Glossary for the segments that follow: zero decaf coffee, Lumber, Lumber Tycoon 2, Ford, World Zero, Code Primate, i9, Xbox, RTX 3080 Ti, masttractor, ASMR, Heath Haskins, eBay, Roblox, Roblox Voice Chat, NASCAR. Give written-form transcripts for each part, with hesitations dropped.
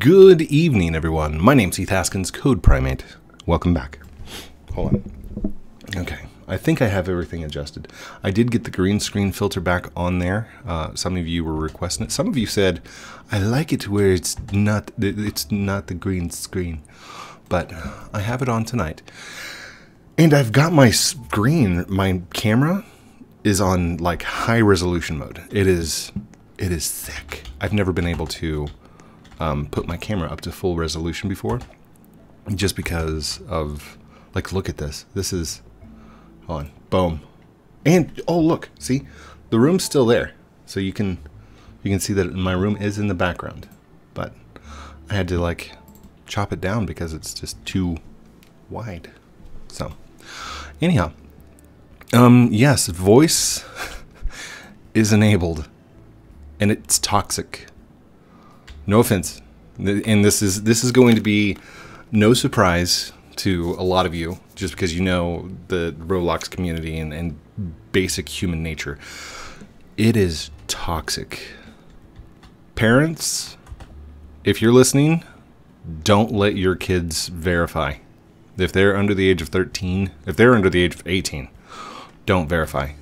Good evening, everyone. My name's Heath Haskins, Code Primate. Welcome back. Hold on. Okay, I think I have everything adjusted. I did get the green screen filter back on there. Some of you were requesting it. Some of you said, I like it where it's not the green screen. But I have it on tonight. And I've got my screen, my camera is on like high resolution mode. It is sick. I've never been able to put my camera up to full resolution before, just because of, like, look at this. This is, hold on, boom. And, oh, look, see? The room's still there. So you can see that my room is in the background. But I had to, like, chop it down because it's just too wide. So, anyhow. Yes, voice is enabled. And it's toxic. No offense, and this is going to be no surprise to a lot of you, just because you know the Roblox community and basic human nature. It is toxic. Parents, if you're listening, don't let your kids verify. If they're under the age of 13, if they're under the age of 18, don't verify.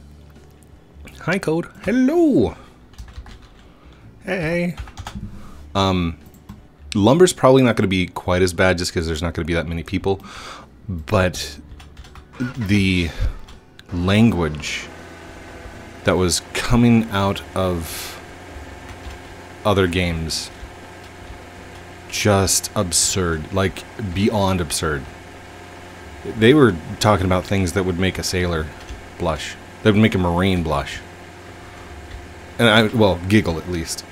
Hi, Code. Hello. Hey. Lumber's probably not going to be quite as bad just because there's not going to be that many people, but the language that was coming out of other games, just absurd, like beyond absurd. They were talking about things that would make a sailor blush, that would make a Marine blush. And well, giggle at least.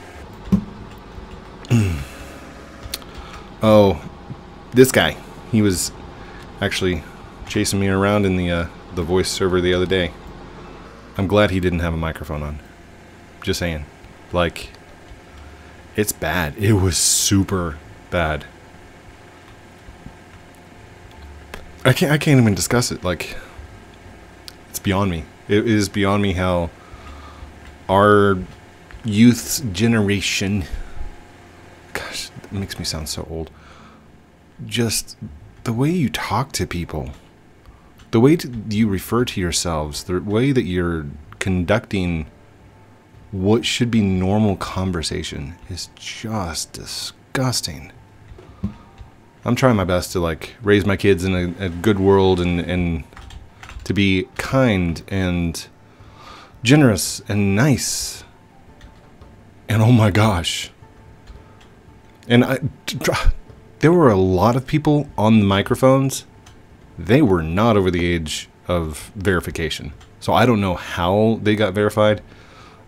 Oh, this guy, he was actually chasing me around in the voice server the other day. I'm glad he didn't have a microphone on. Just saying, like, it's bad. It was super bad. I can't even discuss it. Like, it's beyond me. It is beyond me how our youth's generation, gosh, it makes me sound so old. Just the way you talk to people, the way you refer to yourselves, the way that you're conducting what should be normal conversation is just disgusting. I'm trying my best to, like, raise my kids in a good world and to be kind and generous and nice. And oh my gosh. And there were a lot of people on the microphones. They were not over the age of verification. So I don't know how they got verified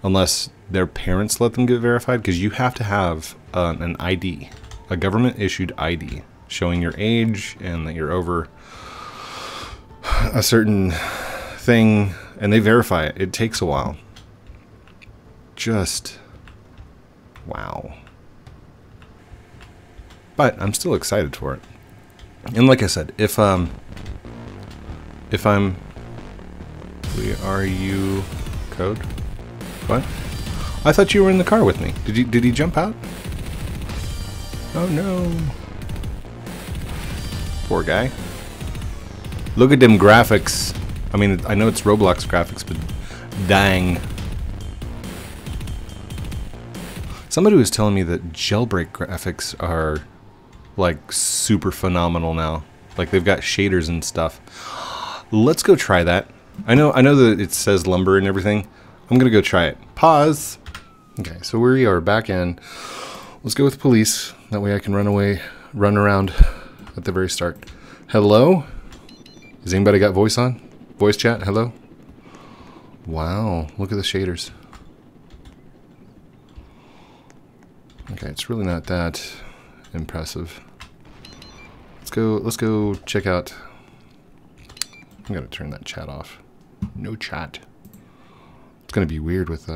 unless their parents let them get verified, because you have to have an ID, a government-issued ID, showing your age and that you're over a certain thing, and they verify it. It takes a while. Just, wow. But I'm still excited for it. And like I said, if I'm, are you Code? What? I thought you were in the car with me. Did he jump out? Oh no. Poor guy. Look at them graphics. I mean, I know it's Roblox graphics, but dang. Somebody was telling me that jailbreak graphics are, like, super phenomenal now. Like, they've got shaders and stuff. Let's go try that. I know that it says Lumber and everything. I'm gonna go try it. Pause. Okay, so we are back in. Let's go with police. That way I can run around at the very start. Hello? Has anybody got voice on? Voice chat, hello? Wow, look at the shaders. Okay, it's really not that impressive. Let's go check out. I'm gonna turn that chat off. No chat. It's gonna be weird with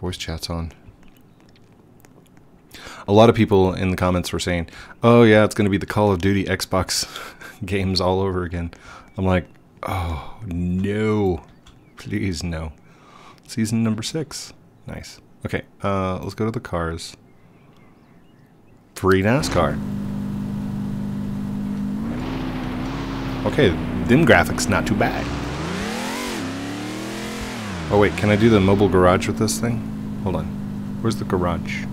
voice chats on. A lot of people in the comments were saying, oh yeah, it's gonna be the Call of Duty Xbox games all over again. I'm like, oh no, please no. Season number 6, nice. Okay, let's go to the cars. free NASCAR. Okay, them graphics not too bad. Oh wait, can I do the mobile garage with this thing? Hold on. Where's the garage?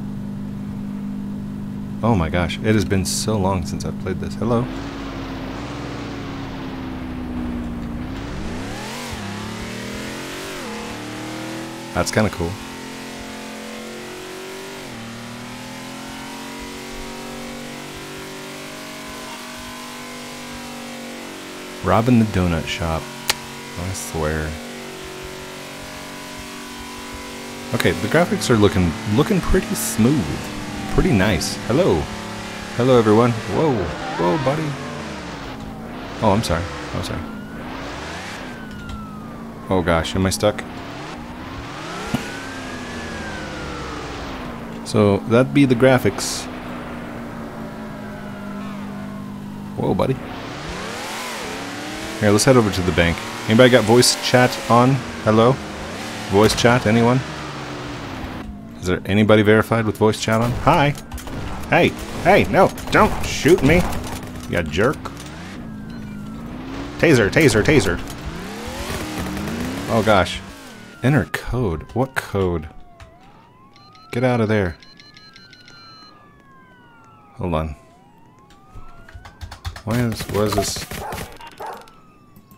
Oh my gosh, it has been so long since I've played this. Hello. That's kind of cool. Robbing the donut shop. I swear. Okay, the graphics are looking pretty smooth. Pretty nice. Hello. Hello everyone. Whoa. Whoa, buddy. Oh, I'm sorry. I'm sorry. Oh gosh, am I stuck? So, that'd be the graphics. Whoa, buddy. Here, let's head over to the bank. Anybody got voice chat on? Hello? Voice chat, anyone? Is there anybody verified with voice chat on? Hi! Hey! Hey! No! Don't shoot me! You jerk! Taser! Taser! Taser! Oh gosh. Enter code. What code? Get out of there. Hold on. Why is this?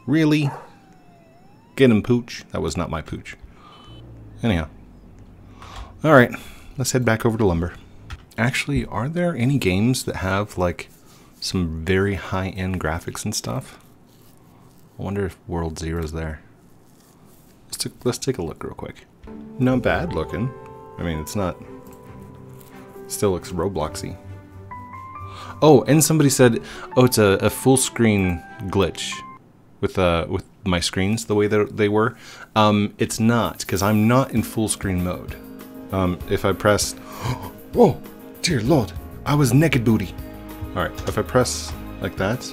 Really? Get him, pooch. That was not my pooch. Anyhow. Alright, let's head back over to Lumber. Actually, are there any games that have, like, some very high-end graphics and stuff? I wonder if World Zero's there. Let's take a look real quick. Not bad looking. I mean, it's not... Still looks Robloxy. Oh, and somebody said, oh, it's a full-screen glitch with my screens the way that they were. It's not, because I'm not in full-screen mode. If I press, oh, dear Lord, I was naked booty. All right, if I press like that,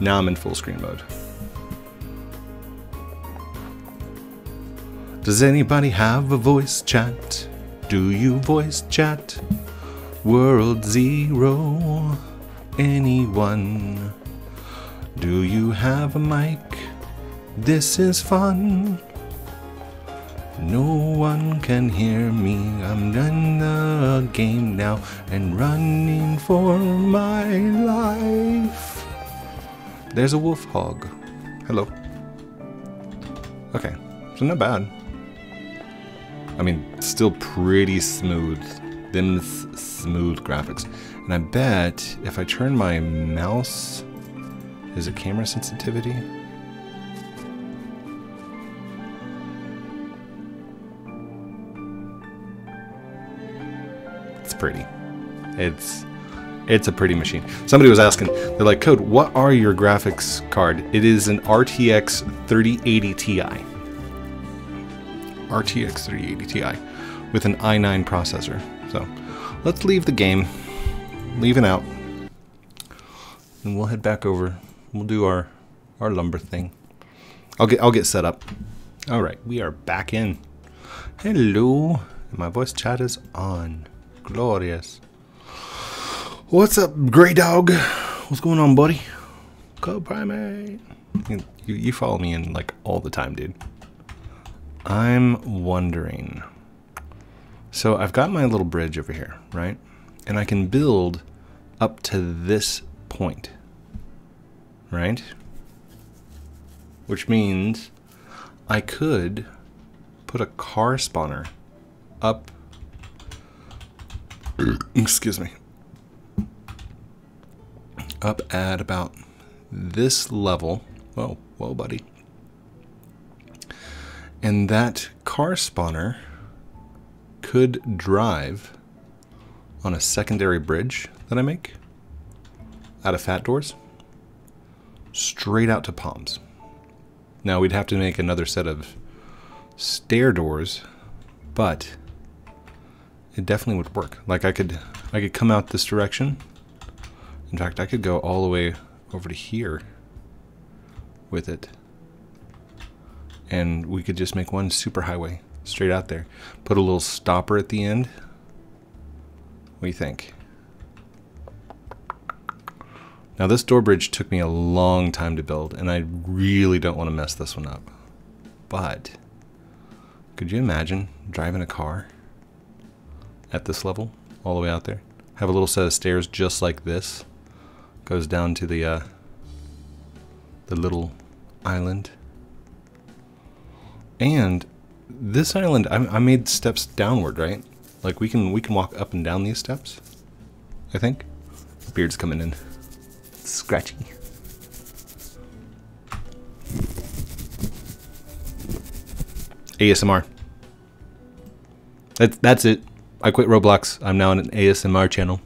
now I'm in full screen mode. Does anybody have a voice chat? Do you voice chat? World Zero, anyone? Do you have a mic? This is fun. No one can hear me, I'm done the game now and running for my life. There's a wolf hog. Hello. Okay, so not bad. I mean, still pretty smooth. Them's smooth graphics. And I bet if I turn my mouse... Is it camera sensitivity? Pretty. It's a pretty machine. Somebody was asking, they're like, Code, what are your graphics card? It is an RTX 3080 Ti. RTX 3080 Ti with an i9 processor. So let's leave the game. Leave it out. And we'll head back over. We'll do our Lumber thing. I'll get set up. Alright, we are back in. Hello. My voice chat is on. Glorious. What's up, Grey Dog? What's going on, buddy? Code Primate. You follow me in like all the time, dude. I'm wondering. So I've got my little bridge over here, right? And I can build up to this point, right? Which means I could put a car spawner up. Excuse me. Up at about this level. Whoa, whoa, buddy. And that car spawner could drive on a secondary bridge that I make out of fat doors straight out to palms. Now we'd have to make another set of stair doors, but it definitely would work. Like I could come out this direction. In fact, I could go all the way over to here with it. And we could just make one super highway straight out there. Put a little stopper at the end. What do you think? Now this door bridge took me a long time to build, and I really don't want to mess this one up. But could you imagine driving a car at this level, all the way out there? Have a little set of stairs just like this. Goes down to the little island. And this island, I made steps downward, right? Like we can walk up and down these steps, I think. Beard's coming in. It's scratchy. ASMR. That's it. I quit Roblox. I'm now on an ASMR channel.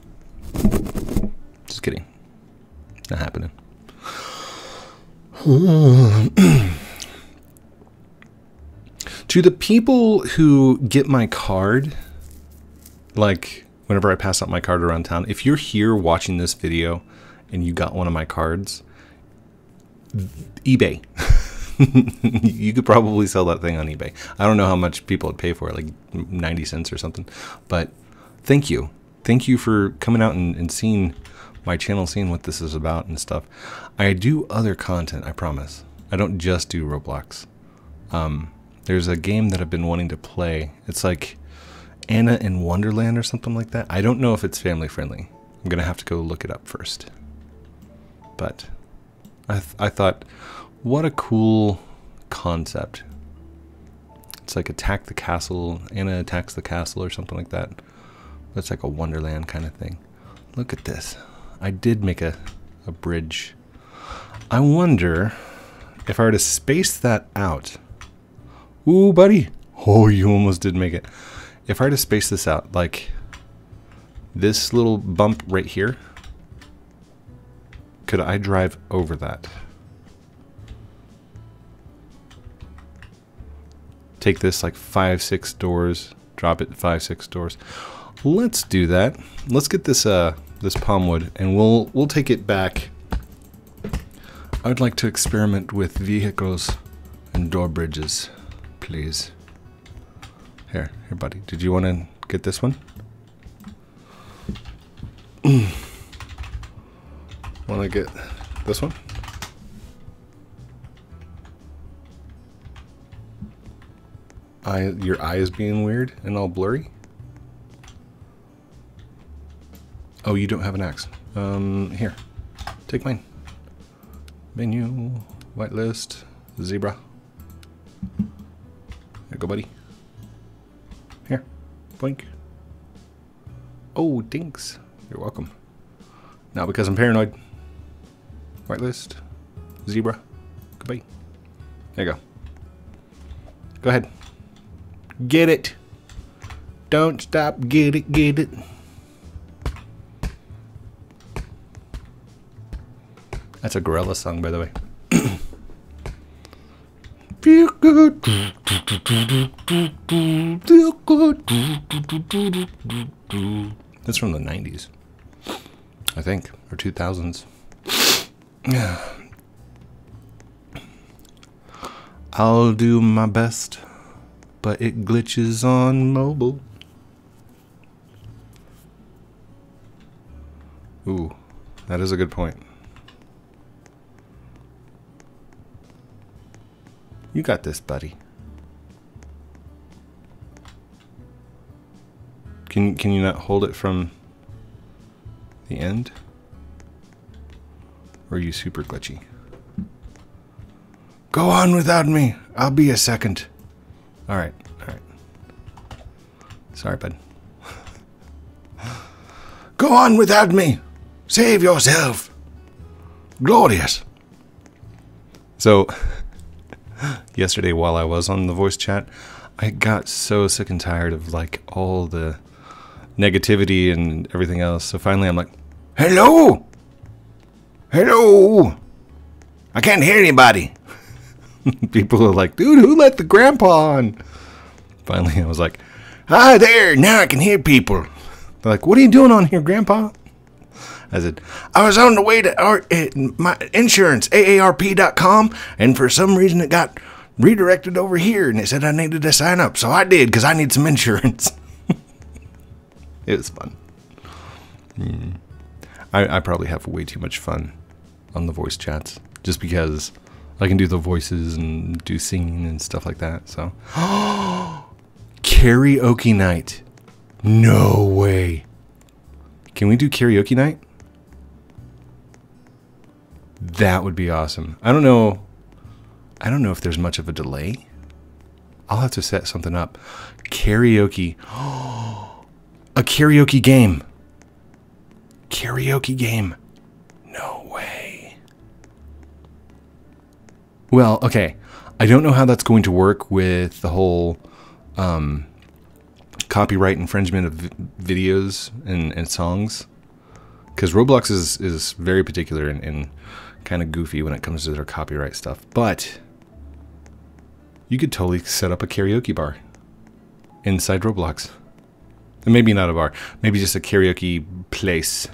Just kidding. Not happening. To the people who get my card, like whenever I pass out my card around town, if you're here watching this video and you got one of my cards, eBay. You could probably sell that thing on eBay. I don't know how much people would pay for it, like 90 cents or something. But thank you. Thank you for coming out and seeing my channel, seeing what this is about and stuff. I do other content, I promise. I don't just do Roblox. There's a game that I've been wanting to play. It's like Anna in Wonderland or something like that. I don't know if it's family friendly. I'm going to have to go look it up first. But I thought, what a cool concept. It's like attack the castle, Anna attacks the castle or something like that. That's like a Wonderland kind of thing. Look at this. I did make a bridge. I wonder if I were to space that out. Ooh, buddy. Oh, you almost did make it. If I were to space this out, like this little bump right here, could I drive over that? Take this like 5-6 doors, drop it 5-6 doors. Let's do that. Let's get this this palm wood, and we'll take it back. I'd like to experiment with vehicles and door bridges, please. Here, buddy. Did you want to get this one? Want to get this one? Your eye is being weird and all blurry. Oh, you don't have an axe. Here, take mine. Menu, whitelist, zebra. There you go, buddy. Here, boink. Oh, dinks. You're welcome. Now, because I'm paranoid. Whitelist, zebra. Goodbye. There you go. Go ahead. Get it. Don't stop. Get it. Get it. That's a gorilla song, by the way. Feel good. Feel good. That's from the 90s, I think, or 2000s. I'll do my best, but it glitches on mobile. Ooh, that is a good point. You got this, buddy. Can you not hold it from the end? Or are you super glitchy? Go on without me. I'll be a second. All right. Sorry, bud. Go on without me. Save yourself. Glorious. So, yesterday while I was on the voice chat, I got so sick and tired of like all the negativity and everything else. So finally I'm like, hello. Hello. I can't hear anybody. People are like, dude, who let the grandpa on? Finally, I was like, hi there, now I can hear people. They're like, what are you doing on here, grandpa? I said, I was on the way to my insurance, AARP.com, and for some reason it got redirected over here, and it said I needed to sign up, so I did, because I need some insurance. It was fun. I probably have way too much fun on the voice chats, just because I can do the voices and do singing and stuff like that. So karaoke night. No way. Can we do karaoke night? That would be awesome. I don't know if there's much of a delay. I'll have to set something up. Karaoke. A karaoke game. Karaoke game. No way. Well, okay. I don't know how that's going to work with the whole copyright infringement of videos and songs, because Roblox is very particular and kind of goofy when it comes to their copyright stuff. But you could totally set up a karaoke bar inside Roblox. And maybe not a bar, maybe just a karaoke place.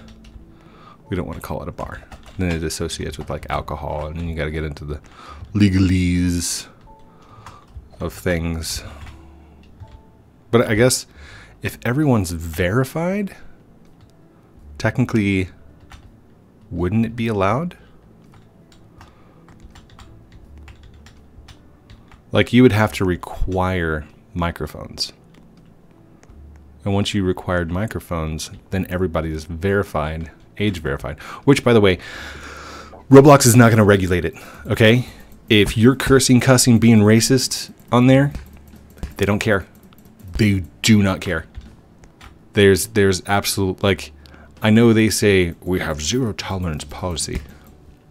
We don't want to call it a bar. Then it associates with like alcohol, and then you got to get into the legalese of things. But I guess if everyone's verified, technically, wouldn't it be allowed? Like, you would have to require microphones. And once you required microphones, then everybody is verified, age verified. Which, by the way, Roblox is not going to regulate it, okay? If you're cursing, cussing, being racist on there, they don't care. They do not care. There's absolute, like, I know they say we have zero tolerance policy.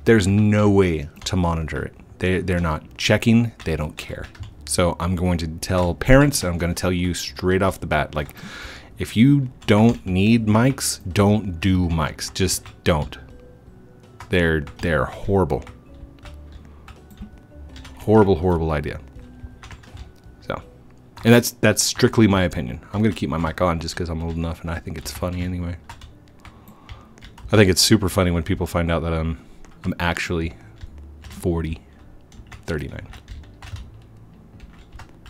There's no way to monitor it. They're not checking. They don't care. So I'm going to tell parents, I'm going to tell you straight off the bat, like, if you don't need mics, don't do mics. Just don't. They're horrible. Horrible, horrible idea. And that's strictly my opinion. I'm going to keep my mic on just because I'm old enough and I think it's funny anyway. I think it's super funny when people find out that I'm actually 39.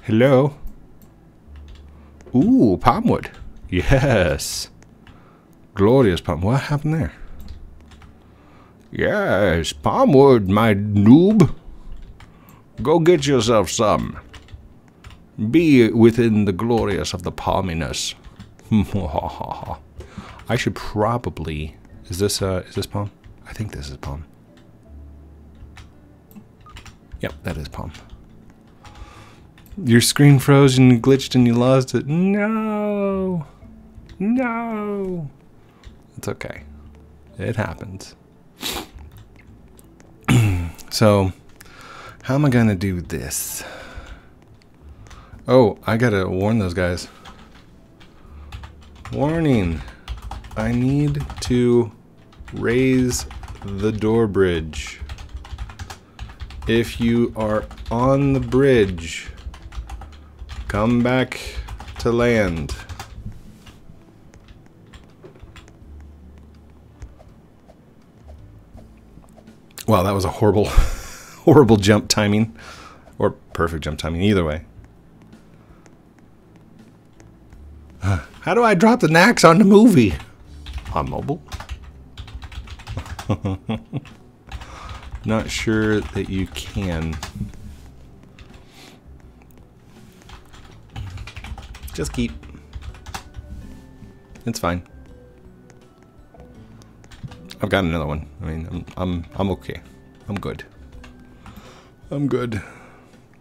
Hello. Ooh, palmwood. Yes. Glorious palm. What happened there? Yes, palmwood, my noob. Go get yourself some. Be within the glorious of the palminess. I should probably... Is this palm? I think this is palm. Yep, that is palm. Your screen froze and glitched and you lost it. No! No! It's okay. It happens. So, how am I gonna do this? Oh, I gotta warn those guys. Warning. I need to raise the door bridge. If you are on the bridge, come back to land. Wow, that was a horrible, horrible jump timing. Or perfect jump timing, either way. How do I drop the knacks on the movie? On mobile? Not sure that you can. Just keep. It's fine. I've got another one. I mean, I'm okay. I'm good. I'm good.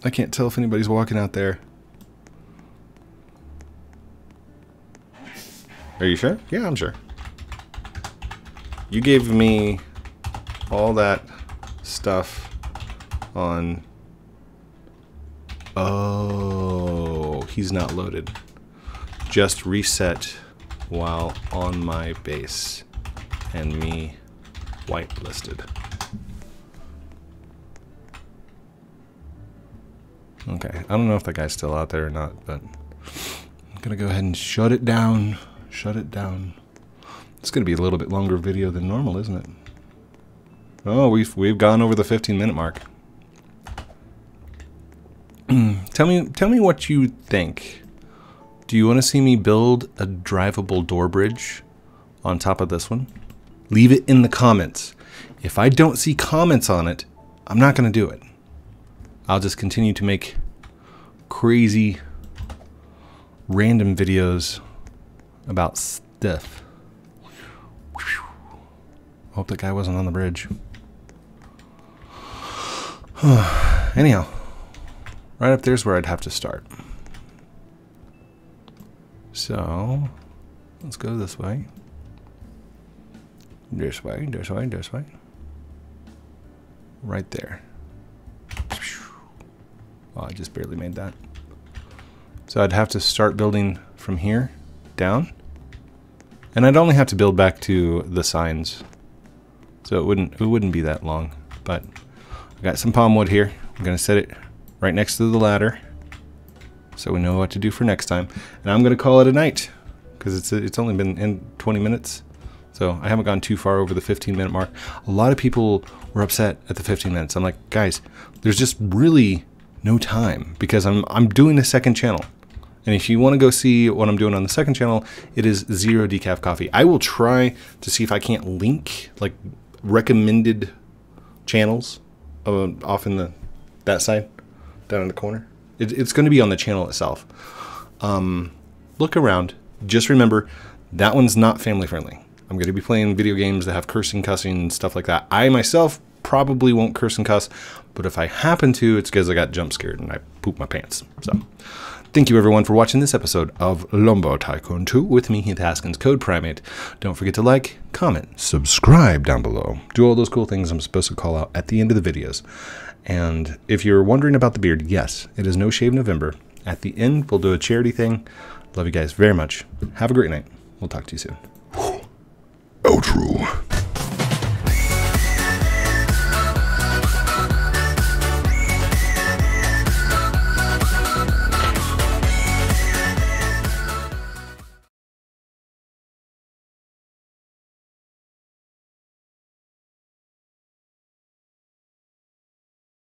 I can't tell if anybody's walking out there. Are you sure? Yeah, I'm sure. You gave me all that stuff on... Oh, he's not loaded. Just reset while on my base and me whitelisted. Okay, I don't know if that guy's still out there or not, but I'm gonna go ahead and shut it down. Shut it down. It's going to be a little bit longer video than normal, isn't it? Oh, we've gone over the 15-minute mark. Tell me what you think. Do you want to see me build a drivable door bridge on top of this one? Leave it in the comments. If I don't see comments on it, I'm not going to do it. I'll just continue to make crazy random videos about stuff. Hope that guy wasn't on the bridge. Anyhow, right up there's where I'd have to start. So, let's go this way. This way, this way, this way. Right there. Oh, I just barely made that. So I'd have to start building from here down. And I'd only have to build back to the signs. So it wouldn't be that long. But I got some palm wood here. I'm gonna set it right next to the ladder, so we know what to do for next time. And I'm gonna call it a night, because it's only been in 20 minutes. So I haven't gone too far over the 15-minute mark. A lot of people were upset at the 15 minutes. I'm like, guys, there's just really no time, because I'm doing a second channel. And if you want to go see what I'm doing on the second channel, it is Zero Decaf Coffee. I will try to see if I can't link like recommended channels off in that side, down in the corner. It's going to be on the channel itself. Look around. Just remember, that one's not family friendly. I'm going to be playing video games that have cursing, cussing, and stuff like that. I myself probably won't curse and cuss, but if I happen to, it's because I got jump scared and I pooped my pants. So thank you everyone for watching this episode of Lumber Tycoon 2 with me, Heath Haskins, Code Primate. Don't forget to like, comment, subscribe down below. Do all those cool things I'm supposed to call out at the end of the videos. And if you're wondering about the beard, yes, it is No Shave November. At the end, we'll do a charity thing. Love you guys very much. Have a great night. We'll talk to you soon. Outro.